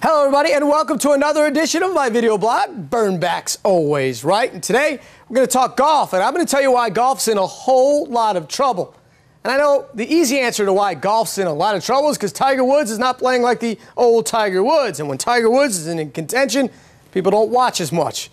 Hello everybody and welcome to another edition of my video blog, Burnback's Always Right. And today we're going to talk golf, and I'm going to tell you why golf's in a whole lot of trouble. And I know the easy answer to why golf's in a lot of trouble is because Tiger Woods is not playing like the old Tiger Woods. And when Tiger Woods is in contention, people don't watch as much.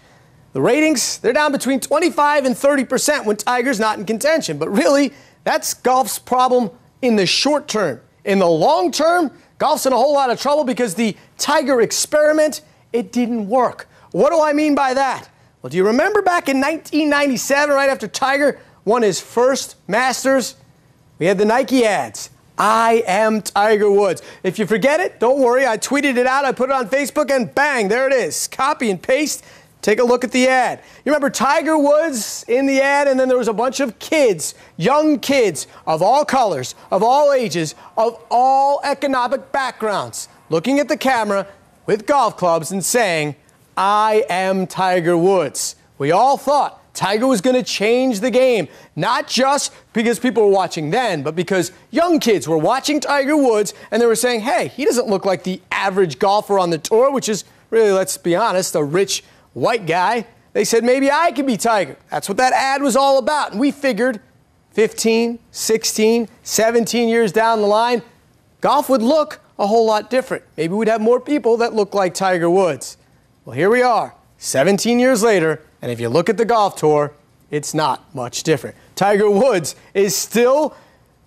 The ratings, they're down between 25 and 30% when Tiger's not in contention. But really, that's golf's problem in the short term. In the long term, golf's in a whole lot of trouble because the Tiger experiment, it didn't work. What do I mean by that? Well, do you remember back in 1997, right after Tiger won his first Masters, we had the Nike ads, "I am Tiger Woods." If you forget it, don't worry. I tweeted it out, I put it on Facebook, and bang, there it is. Copy and paste. Take a look at the ad. You remember Tiger Woods in the ad, and then there was a bunch of kids, young kids of all colors, of all ages, of all economic backgrounds, looking at the camera with golf clubs and saying, "I am Tiger Woods." We all thought Tiger was going to change the game, not just because people were watching then, but because young kids were watching Tiger Woods and they were saying, hey, he doesn't look like the average golfer on the tour, which is really, let's be honest, a rich white guy. They said, maybe I could be Tiger. That's what that ad was all about. And we figured 15, 16, 17 years down the line, golf would look a whole lot different. Maybe we'd have more people that look like Tiger Woods. Well, here we are, 17 years later, and if you look at the golf tour, it's not much different. Tiger Woods is still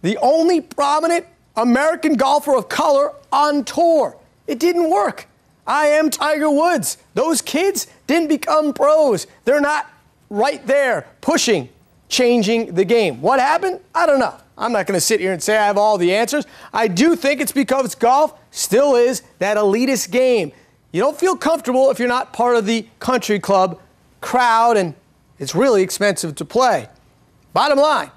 the only prominent American golfer of color on tour. It didn't work. I am Tiger Woods. Those kids didn't become pros. They're not right there pushing, changing the game. What happened? I don't know. I'm not going to sit here and say I have all the answers. I do think it's because golf still is that elitist game. You don't feel comfortable if you're not part of the country club crowd, and it's really expensive to play. Bottom line,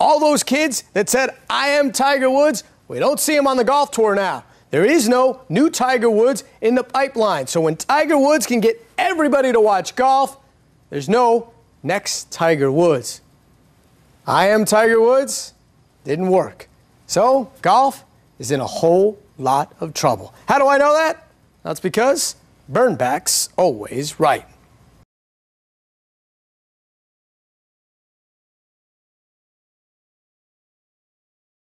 all those kids that said, "I am Tiger Woods," we don't see them on the golf tour now. There is no new Tiger Woods in the pipeline. So when Tiger Woods can get everybody to watch golf, there's no next Tiger Woods. I am Tiger Woods didn't work. So golf is in a whole lot of trouble. How do I know that? That's because Burnback's always right.